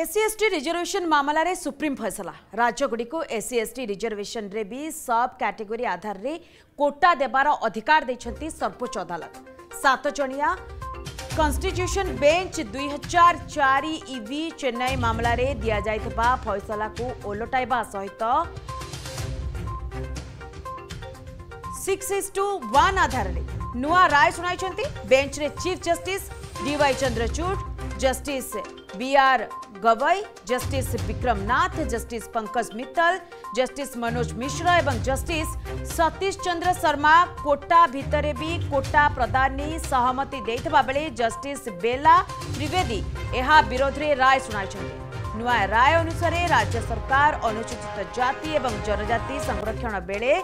SC ST reservation मामला रे supreme फैसला राज्यगुड़ी को एससीएसटी रिजर्वेशन रे भी सब कैटेगोरी आधार रे कोटा देवार अधिकार देछंती सर्वोच्च अदालत। 7 जणिया कॉन्स्टिट्यूशन बेंच 2004 इवी चेन्नई मामला रे दिया जायतबा फैसला को ओलटाइबा सहित 6:1 आधार रे नुआ राय सुनाइछंती बेंच रे chief justice D Y Chandrachud, justice BR Gavai, justice Vikram Nath, justice Pankaj Mittal, justice Manoj Mishra एवं जस्टिस सतीश चंद्र शर्मा कोटा भितरे भी कोटा प्रदान नहीं सहमति देता बेले जस्टिस बेला त्रिवेदी यह विरोध में राय सुनाई। नुआ राय अनुसार राज्य सरकार अनुसूचित जाति एवं जनजाति संरक्षण बेले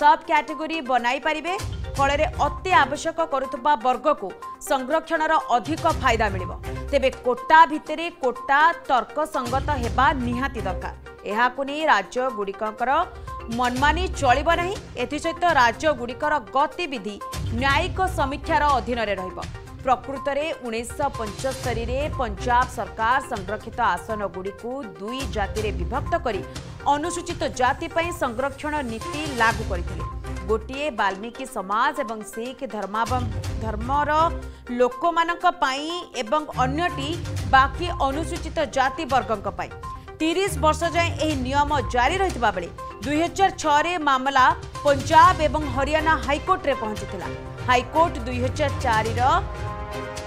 सब कैटेगोरी बनाई पारे फल अति आवश्यक करुवा वर्ग को संरक्षण अधिक फायदा मिलिबो। तेबे कोटा भितरे कोटा तर्कसंगत हेबा निहाती दरकार। यहाकु नै राज्य गुड़िकर मनमानी चलिब नाही। एथिसहित राज्य गुड़िकर गतिविधि न्यायिक समीक्षार अधीन रहिबो। प्रकृत में 1975 में पंजाब सरकार संरक्षित आसन गुड़ी को 2 जाति विभक्त कर अनुसूचित जाति पई संरक्षण नीति लागू करथिले। गोटे वाल्मीकि समाज एवं सिख धर्मर लोक एवं अन्यटी बाकी अनुसूचित जाति वर्गों पर 30 वर्ष जाए यह नियम जारी रही बेले 2006 मामला पंजाब एवं हरियाणा हाइकोर्ट में पहुंचला। हाइकोर्ट 2004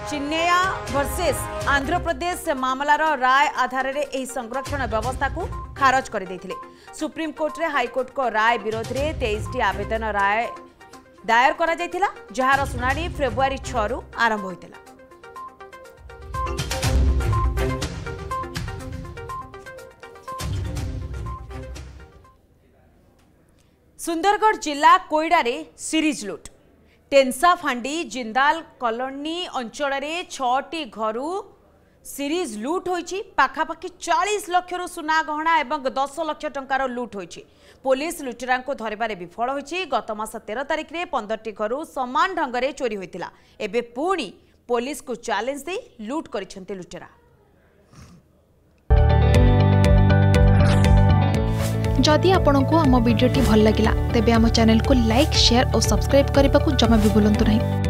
चिन्नया वर्सेस आंध्र प्रदेश मामलार राय आधार में यह संरक्षण व्यवस्था को खारज कर देथिले। सुप्रीम कोर्ट रे हाईकोर्ट को राय विरोध में 23 आवेदन राय दायर करा जायतिला जहार सुनानी फेब्रुआरी 6 रु आरंभ होइतिला। सुंदरगढ़ जिला कोइडा रे सीरीज लूट टेंसा फांडी जिंदाल कॉलोनी अंचल रे 6टी घरु सीरीज लूट होईची। पाखापाखी 40 लाख रु सुना गहना एवं 10 लाख टंकार लूट होईची। पुलिस लुटेरा को धरबारे विफल होईची। गत मास 13 तारीख में 15टी घरु समान ढंग रे चोरी होईतिला। एबे पुणी पुलिस को चैलेंज दे लूट करिसंते लुटेरा। जदि आपनको हम वीडियो टी भल लागिला तेबे हम चैनल को लाइक शेयर और सब्सक्राइब करने को जमा भी भूलंतु नहीं।